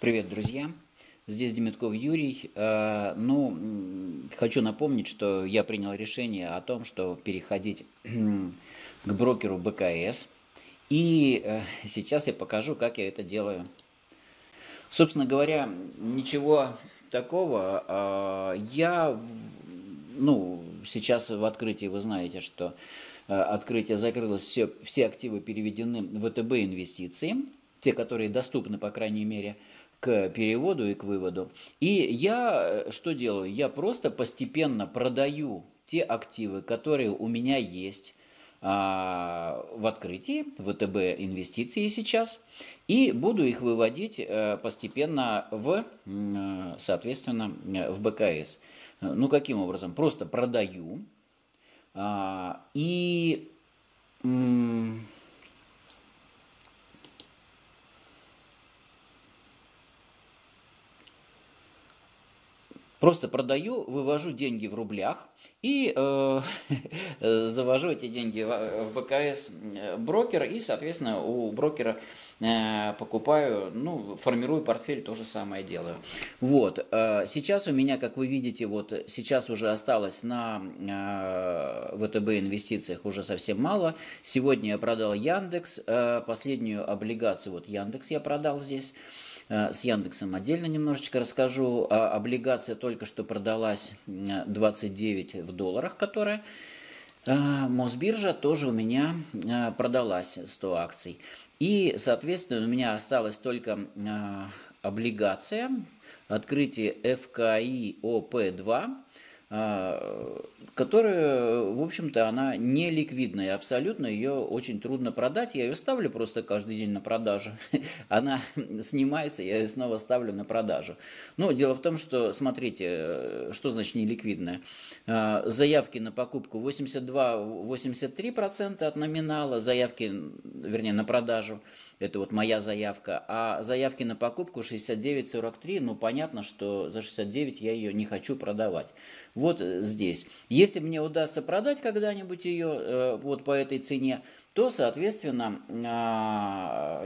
Привет, друзья! Здесь Демидков Юрий. Хочу напомнить, что я принял решение о том, что переходить к брокеру БКС. И сейчас я покажу, как я это делаю. Собственно говоря, ничего такого. Я сейчас в открытии, вы знаете, что открытие закрылось, все активы переведены в ВТБ инвестиции, те, которые доступны, по крайней мере, к переводу и к выводу. И я что делаю? Я просто постепенно продаю те активы, которые у меня есть в открытии ВТБ инвестиции сейчас, и буду их выводить постепенно в БКС. Ну, каким образом? Просто продаю и просто продаю, вывожу деньги в рублях и завожу эти деньги в БКС брокера, и, соответственно, у брокера покупаю, формирую портфель, то же самое делаю. Вот, сейчас у меня, как вы видите, вот сейчас уже осталось на ВТБ инвестициях уже совсем мало. Сегодня я продал Яндекс, последнюю облигацию, вот Яндекс я продал здесь. С Яндексом отдельно немножечко расскажу. Облигация только что продалась 29 в долларах, которая Мосбиржа тоже у меня продалась 100 акций. И, соответственно, у меня осталась только облигация «Открытие ФКИ ОП2», которая, в общем-то, она не ликвидная абсолютно, ее очень трудно продать. Я ее ставлю просто каждый день на продажу. Она снимается, я ее снова ставлю на продажу. Но дело в том, что, смотрите, что значит неликвидная? Заявки на покупку 82-83% от номинала, заявки, вернее, на продажу, это вот моя заявка, а заявки на покупку 69-43, понятно, что за 69 я ее не хочу продавать. Вот здесь. Если мне удастся продать когда-нибудь ее вот по этой цене, то, соответственно,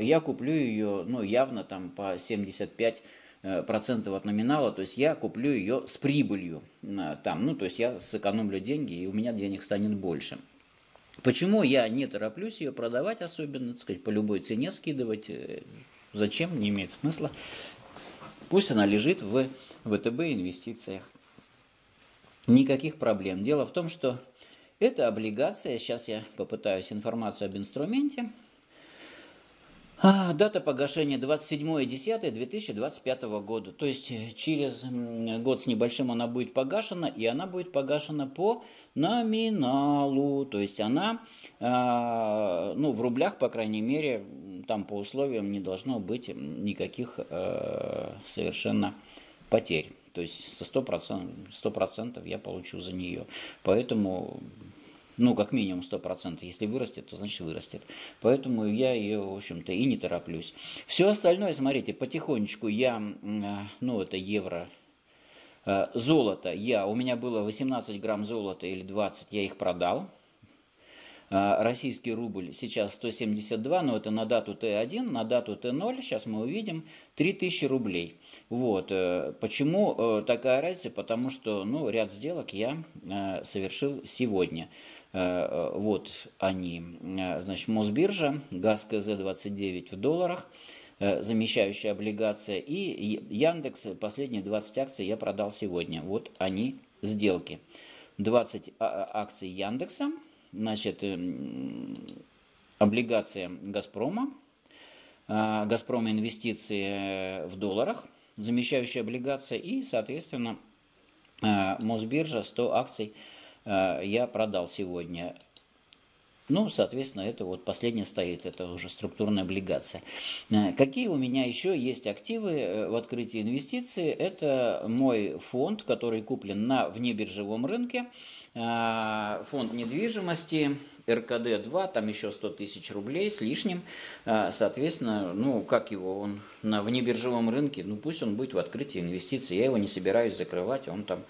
я куплю ее явно там по 75% от номинала, то есть я куплю ее с прибылью. То есть я сэкономлю деньги, и у меня денег станет больше. Почему я не тороплюсь ее продавать особенно, так сказать, по любой цене скидывать? Зачем? Не имеет смысла. Пусть она лежит в ВТБ инвестициях. Никаких проблем. Дело в том, что эта облигация, сейчас я попытаюсь информацию об инструменте, дата погашения 27.10.2025 года, то есть через год с небольшим она будет погашена, и она будет погашена по номиналу, то есть она, в рублях, по крайней мере, там по условиям не должно быть никаких совершенно потерь. То есть со 100% я получу за нее. Поэтому, как минимум 100%. Если вырастет, то значит вырастет. Поэтому я ее, в общем-то, и не тороплюсь. Все остальное, смотрите, потихонечку я, это евро, золото. У меня было 18 грамм золота или 20, я их продал. Российский рубль сейчас 172, но это на дату Т1, на дату Т0, сейчас мы увидим, 3000 рублей. Вот, почему такая разница? Потому что, ряд сделок я совершил сегодня. Вот они, значит, Мосбиржа, ГАЗ-КЗ-29 в долларах, замещающая облигация, и Яндекс, последние 20 акций я продал сегодня. Вот они, сделки. 20 акций Яндекса. Значит, облигация Газпрома инвестиции в долларах, замещающая облигация, и, соответственно, Мосбиржа, 100 акций я продал сегодня. Соответственно, это вот последняя стоит, это уже структурная облигация. Какие у меня еще есть активы в открытии инвестиций? Это мой фонд, который куплен на внебиржевом рынке. Фонд недвижимости, РКД-2, там еще 100 тысяч рублей с лишним. Соответственно, он на внебиржевом рынке, пусть он будет в открытии инвестиций, я его не собираюсь закрывать, он там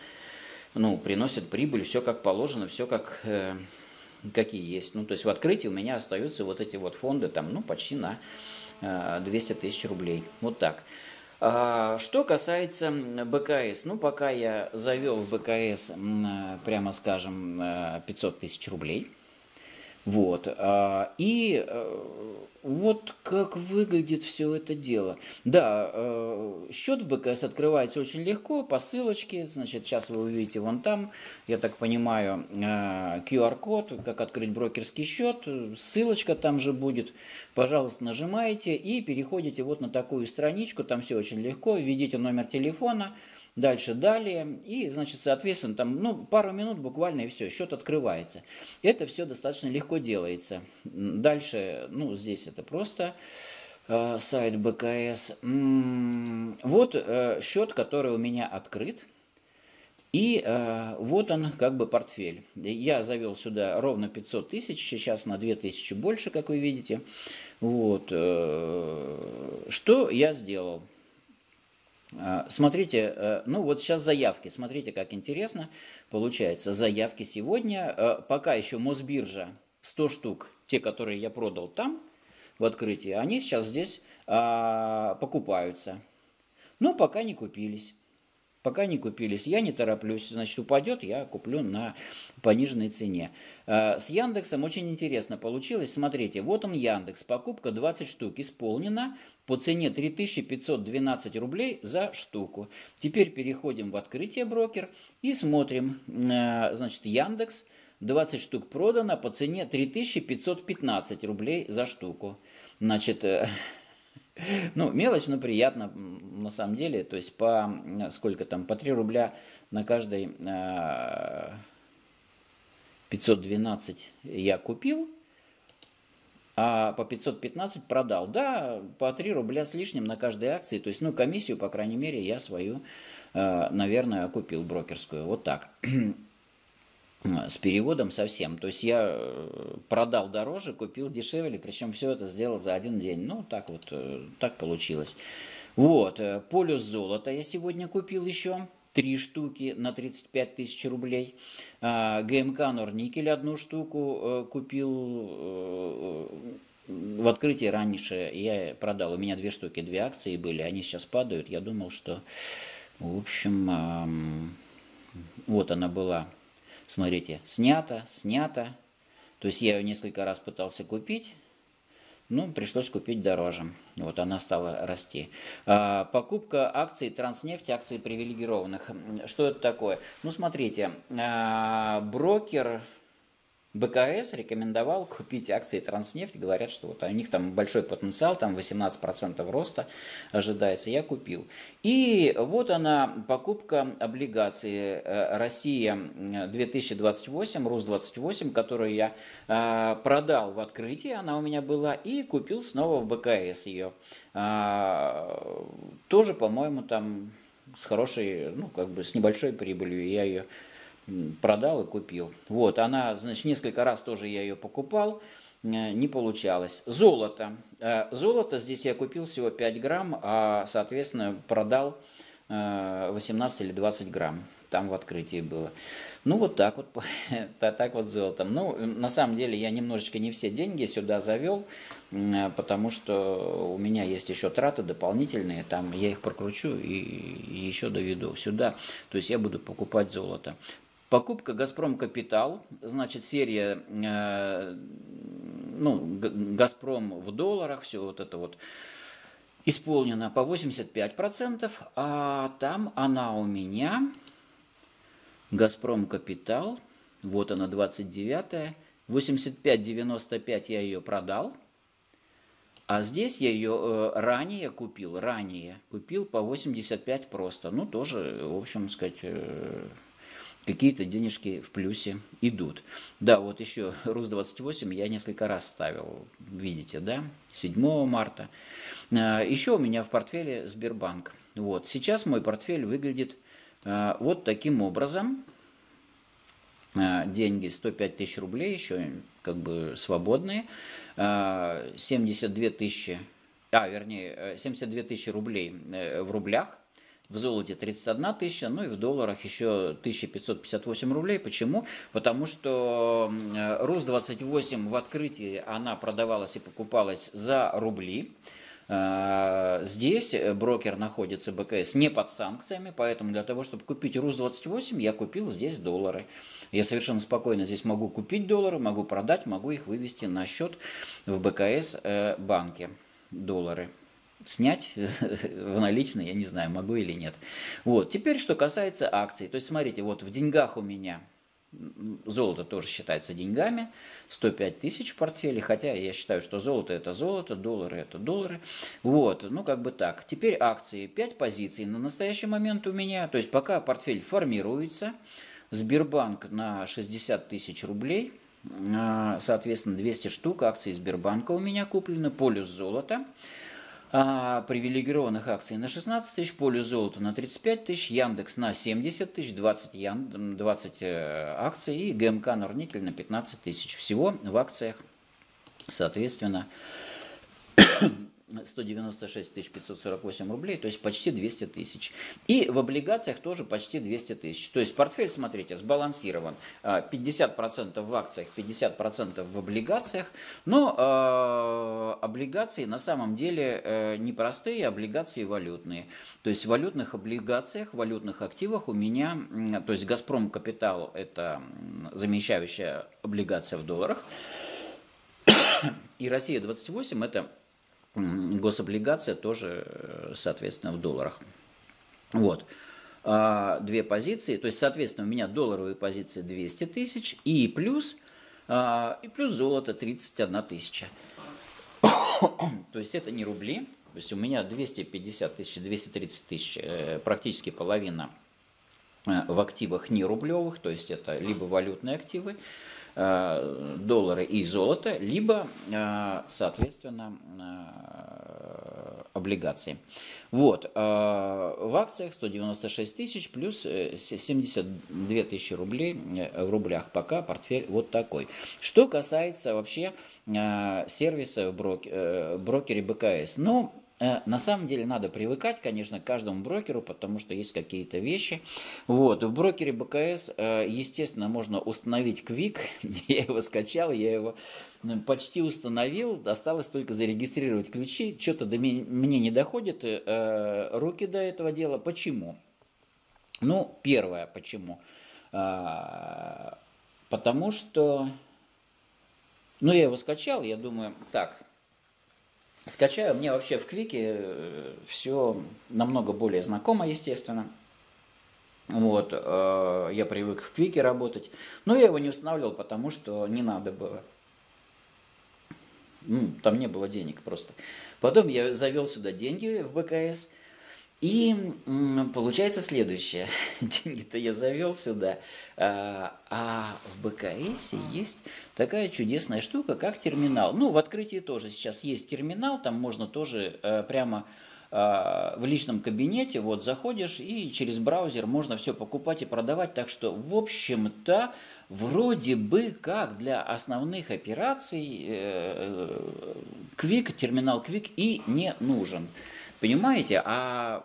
ну, приносят прибыль, все как положено, все как какие есть. Ну, то есть в открытии у меня остаются вот эти вот фонды там, ну, почти на 200 тысяч рублей. Вот так. Что касается БКС, ну, пока я завел в БКС, прямо скажем, 500 тысяч рублей. Вот. И вот как выглядит все это дело. Да, счет в БКС открывается очень легко, по ссылочке. Значит, сейчас вы увидите вон там, я так понимаю, QR-код, как открыть брокерский счет. Ссылочка там же будет. Пожалуйста, нажимаете и переходите вот на такую страничку. Там все очень легко. Введите номер телефона. Дальше далее, и, значит, соответственно, там, ну, пару минут буквально, и все, счет открывается. Это все достаточно легко делается. Дальше, ну, здесь это просто сайт БКС. Вот счет, который у меня открыт. И вот он, как бы, портфель. Я завел сюда ровно 500 тысяч, сейчас на 2000 больше, как вы видите. Вот. Что я сделал? Смотрите, ну вот сейчас заявки, смотрите, как интересно получается. Заявки сегодня, пока еще Мосбиржа 100 штук, те, которые я продал там в открытии, они сейчас здесь покупаются. Но пока не купились. Пока не купились, я не тороплюсь, значит, упадет, я куплю на пониженной цене. С Яндексом очень интересно получилось, смотрите, вот он Яндекс, покупка 20 штук исполнена по цене 3512 рублей за штуку. Теперь переходим в открытие брокер и смотрим, значит, Яндекс, 20 штук продано по цене 3515 рублей за штуку. Значит... Ну, мелочь, но приятно, на самом деле, то есть по, сколько там, по 3 рубля на каждой 512 я купил, а по 515 продал. Да, по 3 рубля с лишним на каждой акции, то есть, ну, комиссию, по крайней мере, я свою, наверное, купил брокерскую, вот так. С переводом совсем. То есть я продал дороже, купил дешевле, причем все это сделал за один день. Ну, так вот, так получилось. Вот, полюс золота я сегодня купил еще. 3 штуки на 35 тысяч рублей. ГМК Норникель одну штуку купил. В открытии раньше я продал. У меня 2 штуки, 2 акции были. Они сейчас падают. Я думал, что... В общем, вот она была... Смотрите, снято, снято. То есть я ее несколько раз пытался купить, но пришлось купить дороже. Вот она стала расти. Покупка акций Транснефти, акций привилегированных. Что это такое? Ну, смотрите, брокер БКС рекомендовал купить акции Транснефти. Говорят, что вот у них там большой потенциал, там 18% роста ожидается. Я купил. И вот она, покупка облигаций Россия-2028, РУС-28, которую я продал в открытии, она у меня была, и купил снова в БКС ее. Тоже, по-моему, там с хорошей, ну, как бы с небольшой прибылью я ее продал и купил. Вот, она, значит, несколько раз тоже я ее покупал, не получалось. Золото. Золото здесь я купил всего 5 грамм, а, соответственно, продал 18 или 20 грамм. Там в открытии было. Ну, вот так вот, так вот золотом. Ну, на самом деле, я немножечко не все деньги сюда завел, потому что у меня есть еще траты дополнительные, там я их прокручу и еще доведу сюда. То есть я буду покупать золото. Покупка «Газпром капитал», значит, серия, ну, «Газпром» в долларах, все вот это вот исполнено по 85%, а там она у меня, «Газпром капитал», вот она 29-я, 85.95 я ее продал, а здесь я ее ранее купил по 85 просто, ну, тоже, в общем, сказать... Какие-то денежки в плюсе идут. Да, вот еще РУС-28 я несколько раз ставил, видите, да, 7 марта. Еще у меня в портфеле Сбербанк. Вот, сейчас мой портфель выглядит вот таким образом. Деньги 105 тысяч рублей, еще как бы свободные. 72 тысячи, вернее, 72 тысячи рублей в рублях. в золоте 31 тысяча, ну и в долларах еще 1558 рублей. Почему? Потому что РУС-28 в открытии она продавалась и покупалась за рубли. Здесь брокер находится, БКС, не под санкциями, поэтому для того, чтобы купить РУС-28, я купил здесь доллары. Я совершенно спокойно здесь могу купить доллары, могу продать, могу их вывести на счет в БКС банке. Доллары снять в наличные, я не знаю, могу или нет. Вот. Теперь, что касается акций. То есть, смотрите, вот в деньгах у меня... Золото тоже считается деньгами, 105 тысяч в портфеле, хотя я считаю, что золото – это золото, доллары – это доллары. Вот, ну как бы так. Теперь акции, 5 позиций на настоящий момент у меня, то есть пока портфель формируется, Сбербанк на 60 тысяч рублей, соответственно, 200 штук акций Сбербанка у меня куплены, Полюс золота. Привилегированных акций на 16 тысяч, Полюс золота на 35 тысяч, Яндекс на 70 тысяч, 20 акций и ГМК Норникель на 15 тысяч. Всего в акциях, соответственно, 196 548 рублей, то есть почти 200 тысяч. И в облигациях тоже почти 200 тысяч. То есть портфель, смотрите, сбалансирован. 50% в акциях, 50% в облигациях. Но облигации на самом деле непростые, облигации валютные. То есть в валютных облигациях, в валютных активах у меня, то есть Газпром капитал, это замещающая облигация в долларах. И Россия-2028 это... Гособлигация тоже, соответственно, в долларах. Вот. Две позиции. То есть, соответственно, у меня долларовые позиции 200 тысяч и плюс золото 31 тысяча. То есть, это не рубли. То есть, у меня 250 тысяч, 230 тысяч, практически половина в активах не рублевых. То есть, это либо валютные активы, доллары и золото, либо, соответственно, облигации. Вот, в акциях 196 тысяч плюс 72 тысячи рублей в рублях. Пока портфель вот такой. Что касается вообще сервиса в брокере БКС. Ну, на самом деле надо привыкать, конечно, к каждому брокеру, потому что есть какие-то вещи. Вот. В брокере БКС, естественно, можно установить Квик. Я его скачал, я его почти установил. Осталось только зарегистрировать ключи. Что-то мне не доходит руки до этого дела. Почему? Ну, первое, почему? Потому что... Ну, я его скачал, я думаю, так... Скачаю, мне вообще в Квике все намного более знакомо, естественно. Вот, я привык в Квике работать, но я его не устанавливал, потому что не надо было. Ну, там не было денег просто. Потом я завел сюда деньги в БКС, и получается следующее. Деньги-то я завел сюда, а в БКС есть такая чудесная штука, как терминал. Ну, в открытии тоже сейчас есть терминал, там можно тоже прямо в личном кабинете, вот заходишь, и через браузер можно все покупать и продавать. Так что, в общем-то, вроде бы как для основных операций Квик, терминал Квик и не нужен. Понимаете, а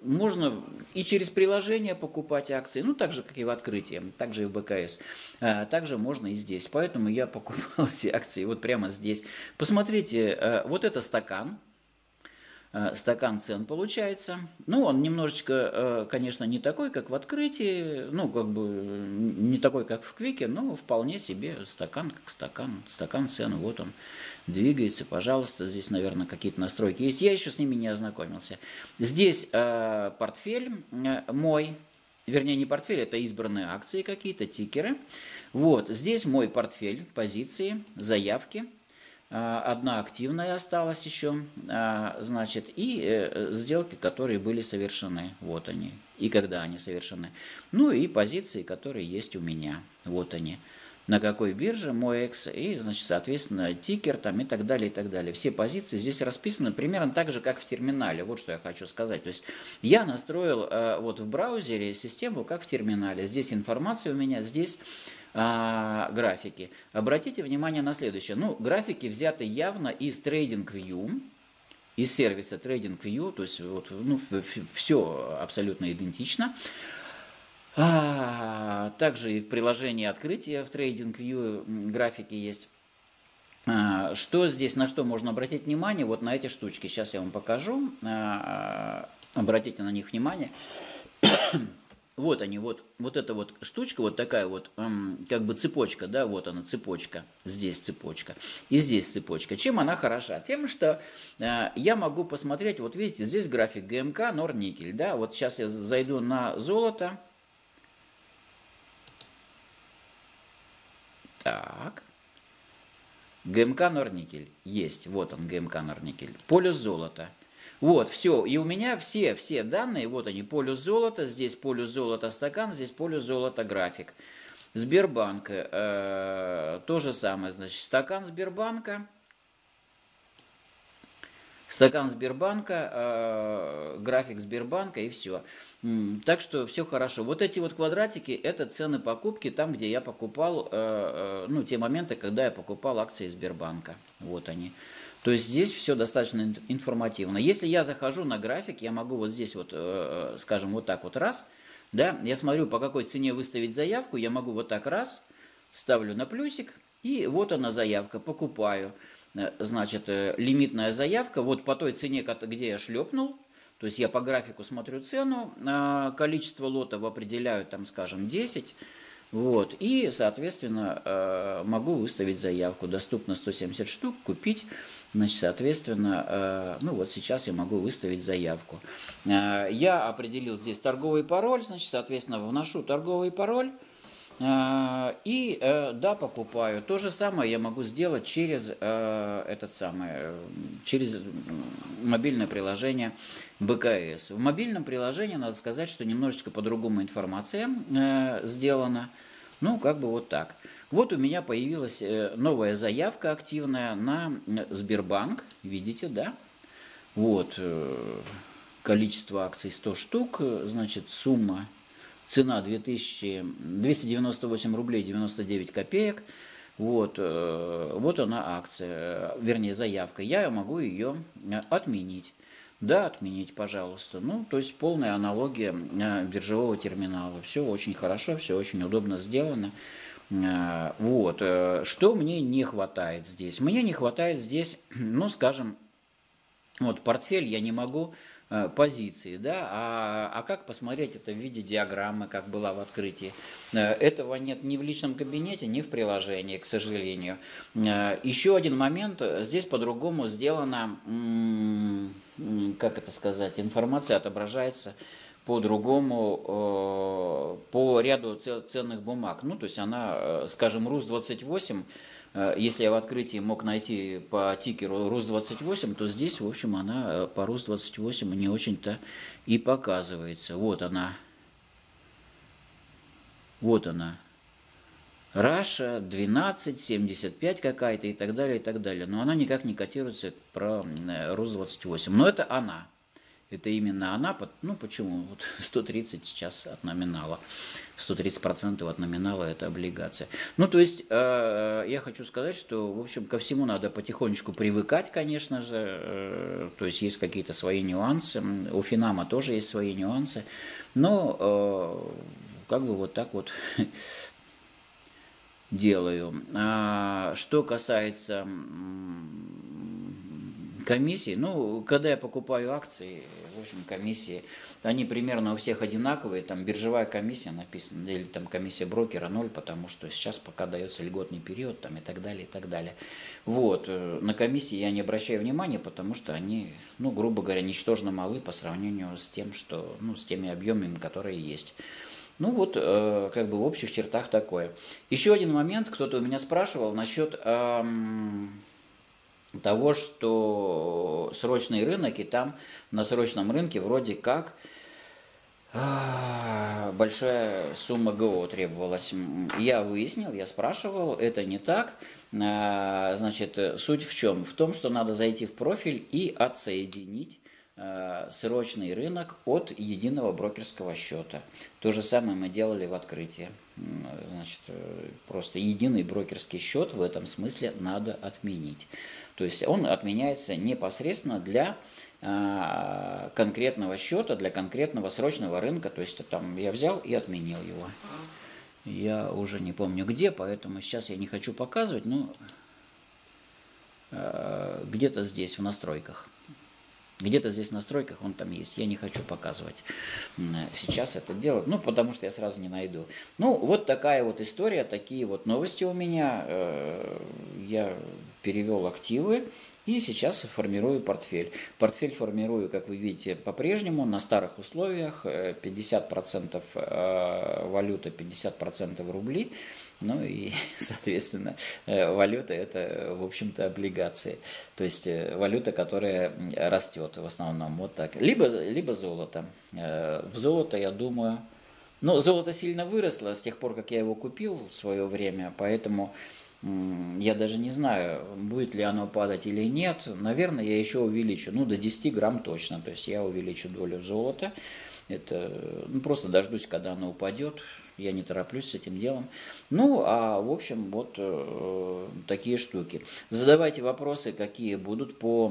можно и через приложение покупать акции, ну, так же, как и в открытии, так же и в БКС, также можно и здесь. Поэтому я покупал все акции вот прямо здесь. Посмотрите, вот это стакан. Стакан цен получается. Ну, он немножечко, конечно, не такой, как в открытии, ну, как бы не такой, как в Квике, но вполне себе стакан, как стакан, стакан цен, вот он двигается, пожалуйста. Здесь, наверное, какие-то настройки есть. Я еще с ними не ознакомился. Здесь портфель мой, вернее, не портфель, это избранные акции какие-то, тикеры. Вот, здесь мой портфель, позиции, заявки. Одна активная осталась еще, значит, и сделки, которые были совершены, вот они, и когда они совершены. Ну и позиции, которые есть у меня, вот они, на какой бирже, мой экс, и, значит, соответственно, тикер там и так далее, и так далее. Все позиции здесь расписаны примерно так же, как в терминале, вот что я хочу сказать. То есть я настроил вот в браузере систему, как в терминале. Здесь информация у меня, здесь... графики. Обратите внимание на следующее. Ну, графики взяты явно из Trading View. из сервиса Trading View, то есть вот, ну, все абсолютно идентично. Также и в приложении «Открытие» в Trading View графики есть. Что здесь, на что можно обратить внимание? Вот на эти штучки. Сейчас я вам покажу. Обратите на них внимание. Вот они, вот эта вот штучка, вот такая вот, как бы цепочка, да, вот она цепочка, здесь цепочка и здесь цепочка. Чем она хороша? Тем, что я могу посмотреть, вот видите, здесь график ГМК Норникель, да, вот сейчас я зайду на золото. Так, ГМК Норникель есть, вот он ГМК Норникель, полюс золота. Вот, все, и у меня все данные, вот они, полюс золота, здесь полюс золота стакан, здесь полюс золота график. Сбербанк, то же самое, значит, стакан Сбербанка. Стакан Сбербанка, график Сбербанка и все. Так что все хорошо. Вот эти вот квадратики, это цены покупки, там, где я покупал, ну, те моменты, когда я покупал акции Сбербанка. Вот они. То есть здесь все достаточно информативно. Если я захожу на график, я могу вот здесь вот, скажем, вот так вот раз, да, я смотрю, по какой цене выставить заявку, я могу вот так раз, ставлю на плюсик, и вот она заявка, покупаю. Значит, лимитная заявка, вот по той цене, где я шлепнул, то есть я по графику смотрю цену, количество лотов определяю, там, скажем, 10, вот, и, соответственно, могу выставить заявку, доступно 170 штук, купить, значит, соответственно, ну вот сейчас я могу выставить заявку. Я определил здесь торговый пароль, значит, соответственно, вношу торговый пароль, и, да, покупаю. То же самое я могу сделать через через мобильное приложение БКС. В мобильном приложении, надо сказать, что немножечко по-другому информация сделана. Ну, как бы вот так. Вот у меня появилась новая заявка активная на Сбербанк. Видите, да? Вот. Количество акций 100 штук. Значит, сумма. Цена 298 рублей 99 копеек. Вот, вот она акция, вернее заявка. Я могу ее отменить. Да, отменить, пожалуйста. Ну, то есть полная аналогия биржевого терминала. Все очень хорошо, все очень удобно сделано. Вот, что мне не хватает здесь? Мне не хватает здесь, ну, скажем, вот портфель я не могу... позиции, да, а как посмотреть это в виде диаграммы, как была в открытии. Этого нет ни в личном кабинете, ни в приложении, к сожалению. Еще один момент, здесь по-другому сделана, как это сказать, информация отображается по-другому по ряду ценных бумаг. Ну, то есть она, скажем, РУС-28, если я в открытии мог найти по тикеру РУС-28, то здесь, в общем, она по РУС-28 не очень-то и показывается. Вот она. Вот она. Раша 1275 какая-то и так далее, и так далее. Но она никак не котируется про РУС-28. Но это она. Это именно она, ну почему, вот 130 сейчас от номинала, 130% от номинала это облигация. Ну то есть я хочу сказать, что в общем ко всему надо потихонечку привыкать, конечно же, то есть есть какие-то свои нюансы, у Финама тоже есть свои нюансы, но как бы вот так вот делаю. Что касается... комиссии, ну, когда я покупаю акции, в общем, комиссии, они примерно у всех одинаковые, там биржевая комиссия написана, или там комиссия брокера 0, потому что сейчас пока дается льготный период, там и так далее, и так далее. Вот, на комиссии я не обращаю внимания, потому что они, ну, грубо говоря, ничтожно малы по сравнению с тем, что, ну, с теми объемами, которые есть. Ну вот, как бы в общих чертах такое. Еще один момент, кто-то у меня спрашивал насчет... того, что срочный рынок, и там на срочном рынке вроде как большая сумма ГО требовалась. Я выяснил, я спрашивал, это не так. Значит, суть в чем? В том, что надо зайти в профиль и отсоединить срочный рынок от единого брокерского счета. То же самое мы делали в открытии. Значит, просто единый брокерский счет в этом смысле надо отменить. То есть он отменяется непосредственно для конкретного счета, для конкретного срочного рынка. То есть там я взял и отменил его. Я уже не помню где, поэтому сейчас я не хочу показывать, но где-то здесь в настройках. Где-то здесь в настройках он там есть. Я не хочу показывать сейчас это делать, ну, потому что я сразу не найду. Ну, вот такая вот история, такие вот новости у меня. Я перевел активы и сейчас формирую портфель. Портфель формирую, как вы видите, по-прежнему на старых условиях. 50% валюта, 50% рубли. Ну и, соответственно, валюта – это, в общем-то, облигации. То есть валюта, которая растет в основном вот так. Либо золото. В золото, я думаю… Но золото сильно выросло с тех пор, как я его купил в свое время, поэтому я даже не знаю, будет ли оно падать или нет. Наверное, я еще увеличу, ну, до 10 грамм точно. То есть я увеличу долю золота. Это, ну, просто дождусь, когда оно упадет. Я не тороплюсь с этим делом. Ну, а в общем, вот такие штуки. Задавайте вопросы, какие будут по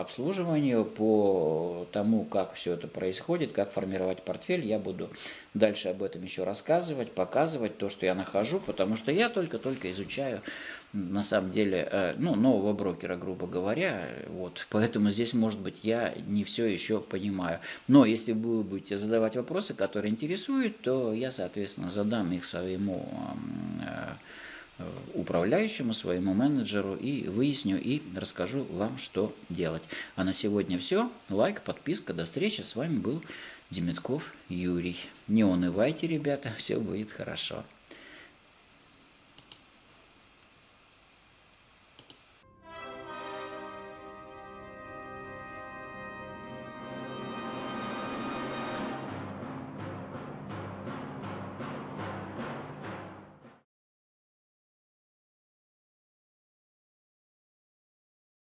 обслуживанию, по тому, как все это происходит, как формировать портфель. Я буду дальше об этом еще рассказывать, показывать то, что я нахожу, потому что я только изучаю, на самом деле, ну, нового брокера, грубо говоря. Вот. Поэтому здесь, может быть, я не все еще понимаю. Но если вы будете задавать вопросы, которые интересуют, то я, соответственно, задам их своему управляющему, своему менеджеру и выясню, и расскажу вам, что делать. А на сегодня все. Лайк, подписка, до встречи. С вами был Демидков Юрий. Не унывайте, ребята, все будет хорошо.